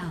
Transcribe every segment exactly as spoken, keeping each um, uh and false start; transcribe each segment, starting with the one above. down.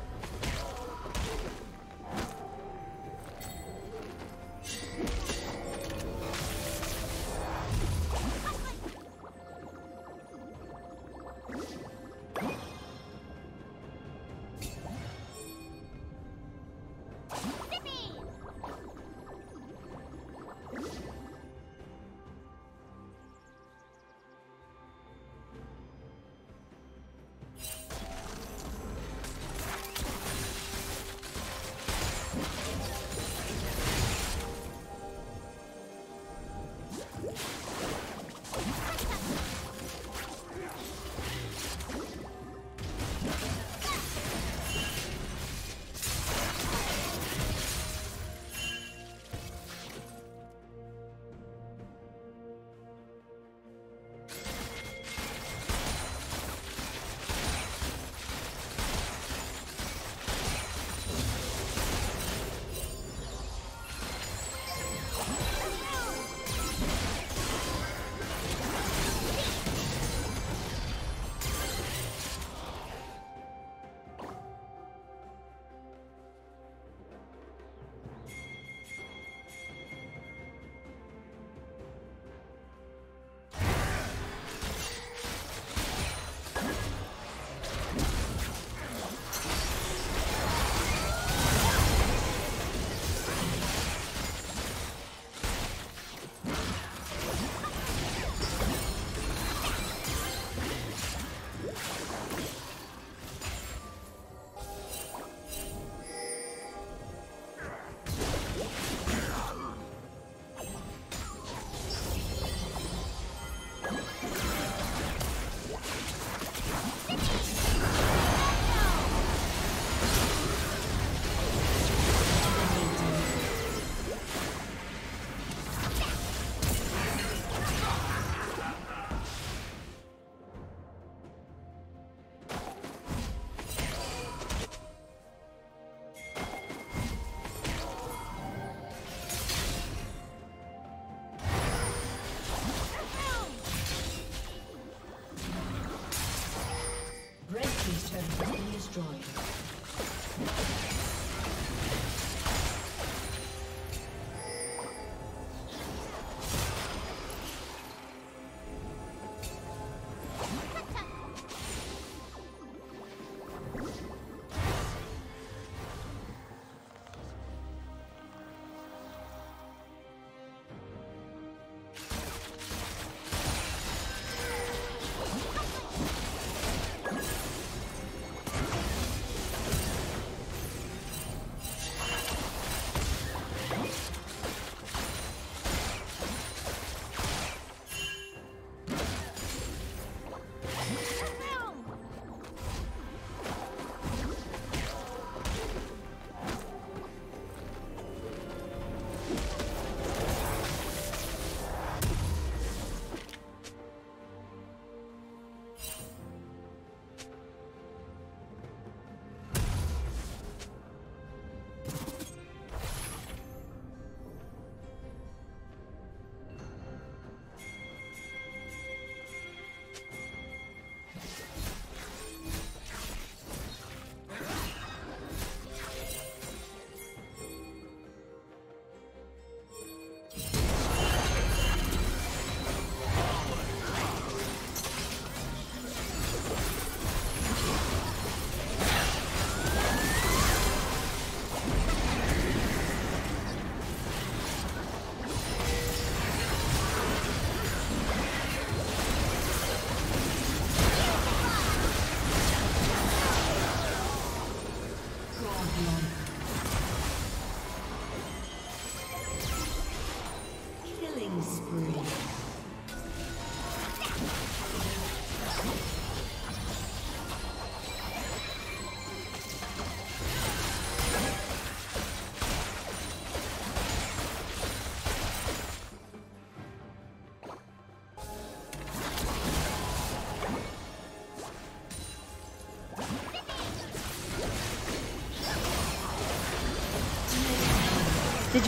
Did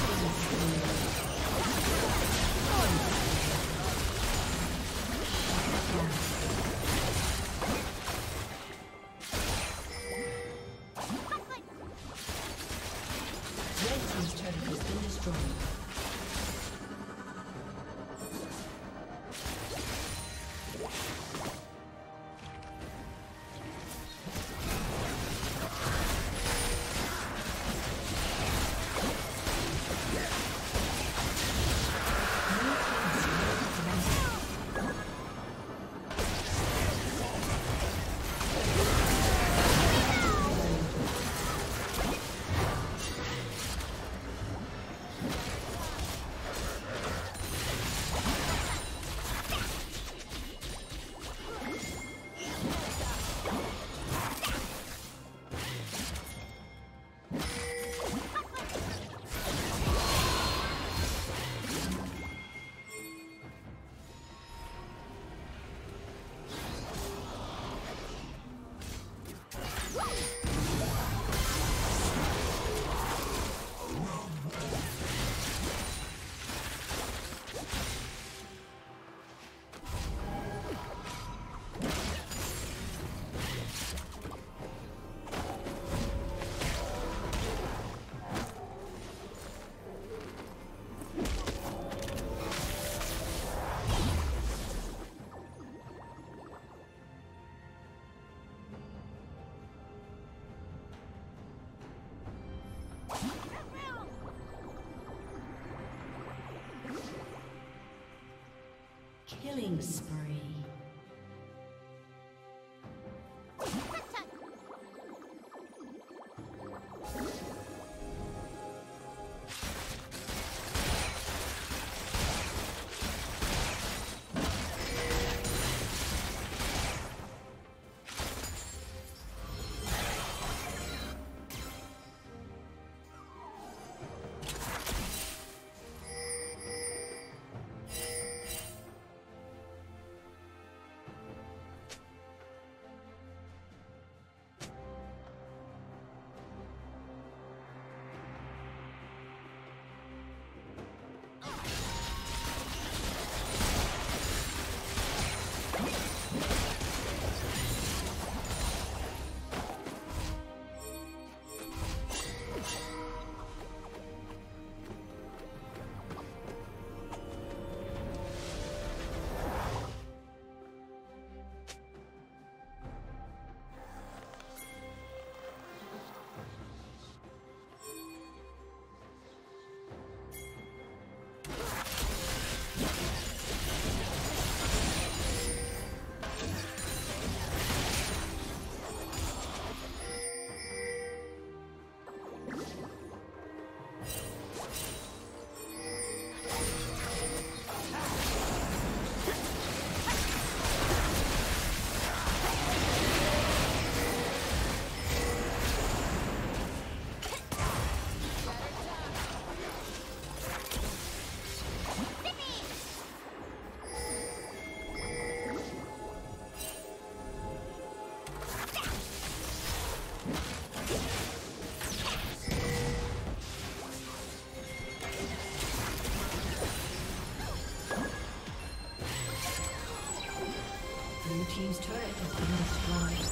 Killing spree. Team's turret has been destroyed.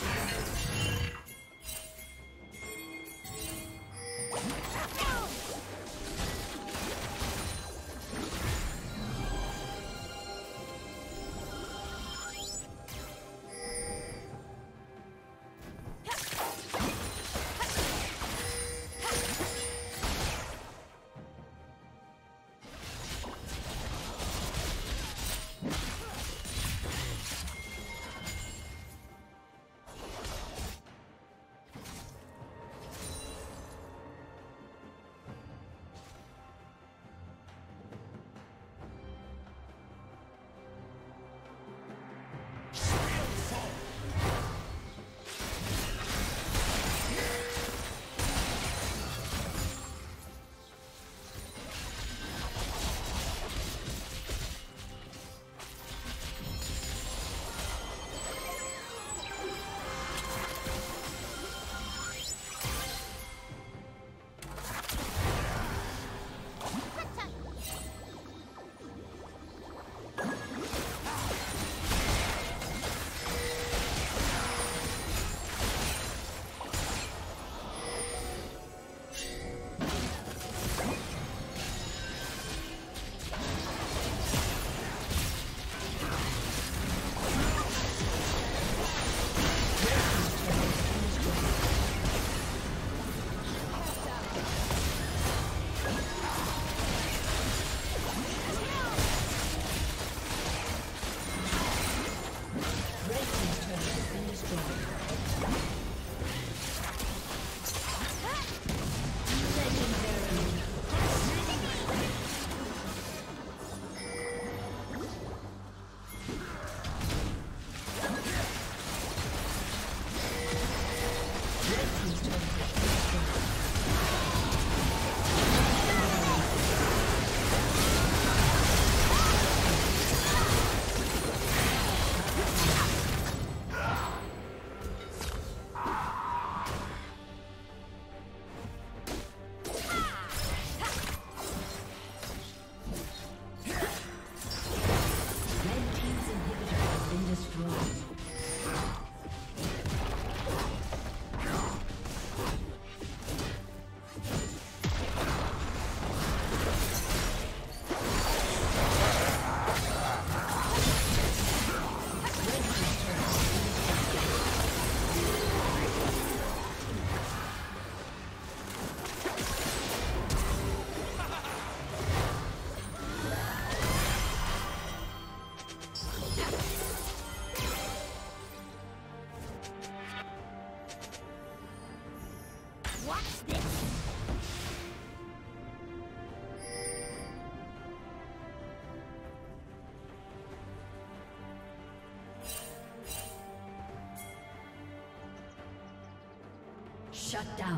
Shut down.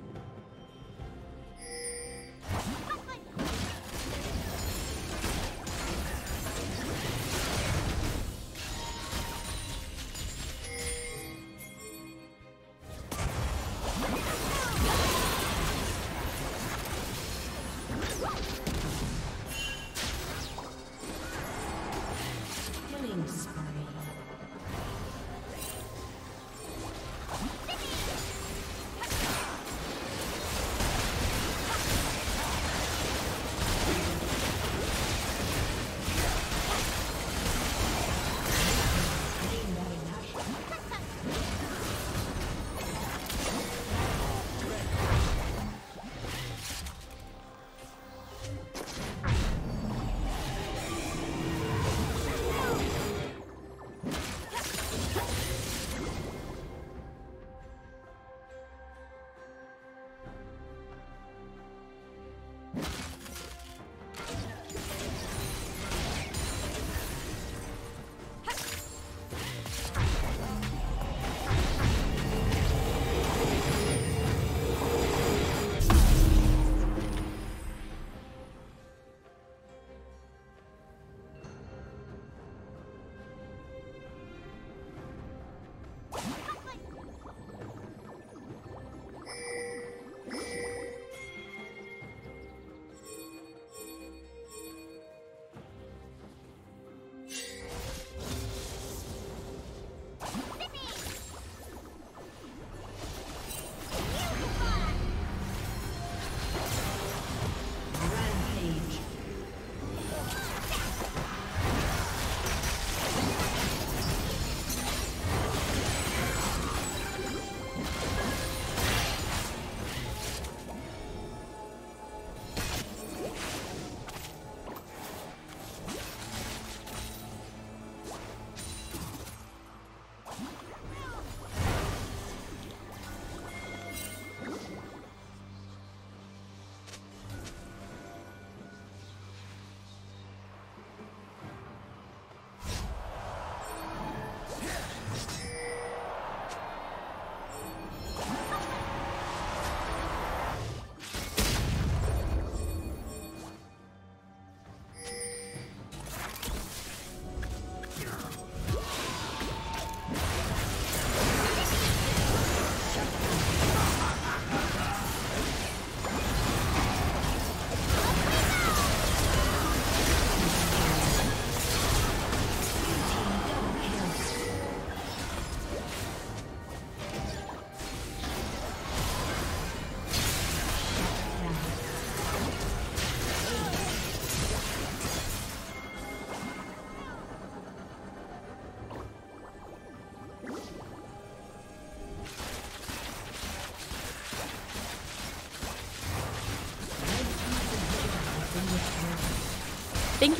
Thank